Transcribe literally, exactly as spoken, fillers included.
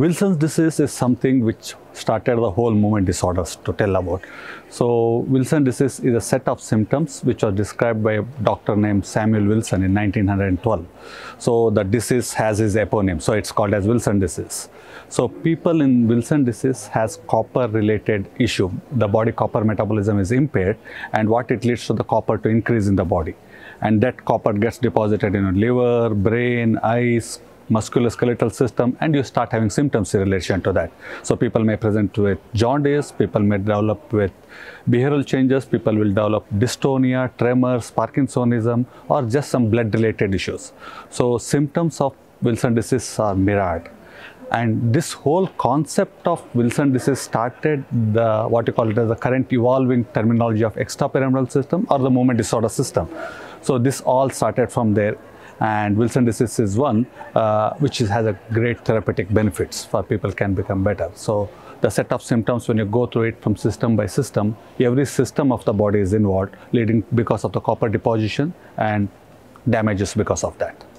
Wilson's disease is something which started the whole movement disorders to tell about. So Wilson's disease is a set of symptoms which was described by a doctor named Samuel Wilson in nineteen twelve. So the disease has his eponym, so it's called as Wilson's disease. So people in Wilson's disease has copper related issue. The body copper metabolism is impaired, and what it leads to the copper to increase in the body, and that copper gets deposited in your liver, brain, eyes, musculoskeletal system, and you start having symptoms in relation to that. So people may present with jaundice, people may develop with behavioral changes, people will develop dystonia, tremors, Parkinsonism, or just some blood related issues. So symptoms of Wilson's disease are mirrored. And this whole concept of Wilson's disease started the what you call it as the current evolving terminology of extrapyramidal system or the movement disorder system. So this all started from there. And Wilson's disease is one uh, which is, has a great therapeutic benefits for people can become better. So the set of symptoms, when you go through it from system by system, every system of the body is involved, leading because of the copper deposition and damages because of that.